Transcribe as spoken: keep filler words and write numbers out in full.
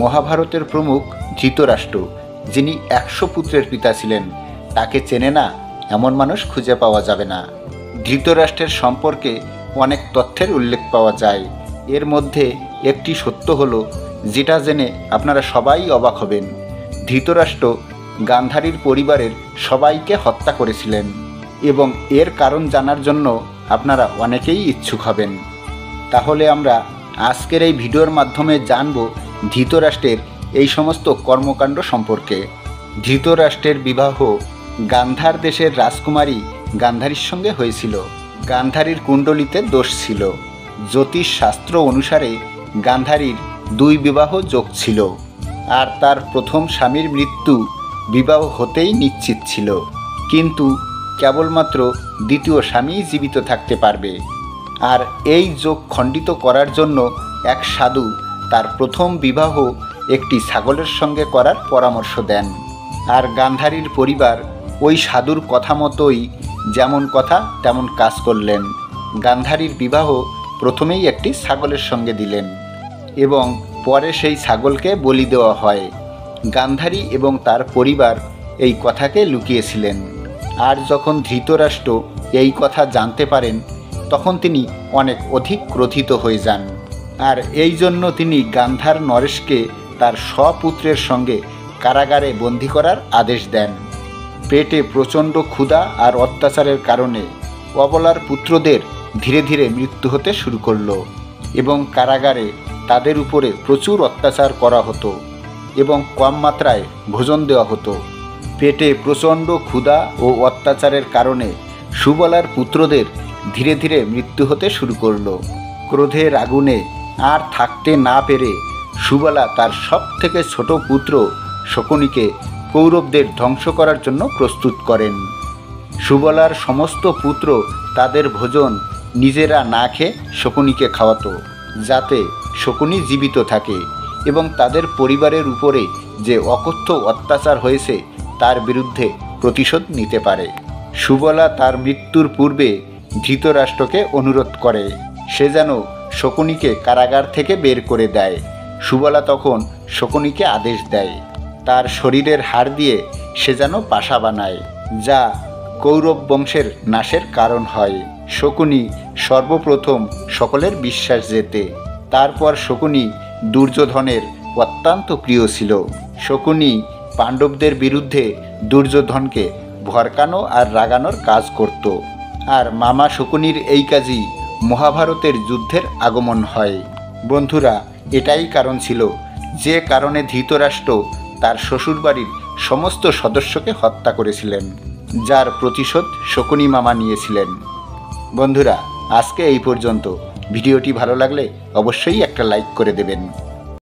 মহাভারতের প্রমুখ ধৃতরাষ্ট্র, যিনি একশো পুত্রের পিতা ছিলেন, তাকে চেনে না এমন মানুষ খুঁজে পাওয়া যাবে না। ধৃতরাষ্ট্রের সম্পর্কে অনেক তথ্যের উল্লেখ পাওয়া যায়। এর মধ্যে একটি সত্য হলো, যেটা জেনে আপনারা সবাই অবাক হবেন, ধৃতরাষ্ট্র গান্ধারীর পরিবারের সবাইকে হত্যা করেছিলেন এবং এর কারণ জানার জন্য আপনারা অনেকেই ইচ্ছুক হবেন। তাহলে আমরা আজকের এই ভিডিওর মাধ্যমে জানব ধৃতরাষ্ট্রের এই সমস্ত কর্মকাণ্ড সম্পর্কে। ধৃতরাষ্ট্রের বিবাহ গান্ধার দেশের রাজকুমারী গান্ধারীর সঙ্গে হয়েছিল। গান্ধারীর কুণ্ডলিতে দোষ ছিল। জ্যোতিষ শাস্ত্র অনুসারে গান্ধারীর দুই বিবাহ যোগ ছিল, আর তার প্রথম স্বামীর মৃত্যু বিবাহ হতেই নিশ্চিত ছিল, কিন্তু কেবলমাত্র দ্বিতীয় স্বামী জীবিত থাকতে পারবে। আর এই যোগ খণ্ডিত করার জন্য এক সাধু তার প্রথম বিবাহ একটি ছাগলের সঙ্গে করার পরামর্শ দেন, আর গান্ধারীর পরিবার ওই সাধুর কথা মতোই যেমন কথা তেমন কাজ করলেন। গান্ধারীর বিবাহ প্রথমেই একটি ছাগলের সঙ্গে দিলেন এবং পরে সেই ছাগলকে বলি দেওয়া হয়। গান্ধারী এবং তার পরিবার এই কথাকে লুকিয়েছিলেন, আর যখন ধৃতরাষ্ট্র এই কথা জানতে পারেন তখন তিনি অনেক অধিক ক্রোধিত হয়ে যান, আর এই জন্য তিনি গান্ধার নরেশকে তার স্বপুত্রের সঙ্গে কারাগারে বন্দী করার আদেশ দেন। পেটে প্রচণ্ড ক্ষুধা আর অত্যাচারের কারণে অবলার পুত্রদের ধীরে ধীরে মৃত্যু হতে শুরু করল এবং কারাগারে তাদের উপরে প্রচুর অত্যাচার করা হতো এবং কম মাত্রায় ভোজন দেওয়া হতো। পেটে প্রচণ্ড ক্ষুধা ও অত্যাচারের কারণে সুবলার পুত্রদের ধীরে ধীরে মৃত্যু হতে শুরু করল। ক্রোধের আগুনে আর থাকতে না পেরে সুবলা তার সব থেকে ছোট পুত্র শকুনিকে কৌরবদের ধ্বংস করার জন্য প্রস্তুত করেন। সুবলার সমস্ত পুত্র তাদের ভোজন নিজেরা না খেয়ে শকুনিকে খাওয়াত, যাতে শকুনি জীবিত থাকে এবং তাদের পরিবারের উপরে যে অকথ্য অত্যাচার হয়েছে তার বিরুদ্ধে প্রতিশোধ নিতে পারে। সুবলা তার মৃত্যুর পূর্বে ধৃতরাষ্ট্রকে অনুরোধ করে সে যেন শকুনিকে কারাগার থেকে বের করে দেয়। সুবলা তখন শকুনিকে আদেশ দেয় তার শরীরের হাড় দিয়ে সে যেন পাশা বানায়, যা কৌরব বংশের নাশের কারণ হয়। শকুনি সর্বপ্রথম সকলের বিশ্বাস জেতে। তারপর শকুনি দুর্যোধনের অত্যন্ত প্রিয় ছিল। শকুনি পাণ্ডবদের বিরুদ্ধে দুর্যোধনকে ভরকানো আর রাগানোর কাজ করত, আর মামা শকুনির এই কাজই মহাভারতের যুদ্ধের আগমন হয়। বন্ধুরা, এটাই কারণ ছিল যে কারণে ধৃতরাষ্ট্র তার শ্বশুরবাড়ির সমস্ত সদস্যকে হত্যা করেছিলেন, যার প্রতিশোধ শকুনি মামা নিয়েছিলেন। বন্ধুরা, আজকে এই পর্যন্ত। ভিডিওটি ভালো লাগলে অবশ্যই একটা লাইক করে দেবেন।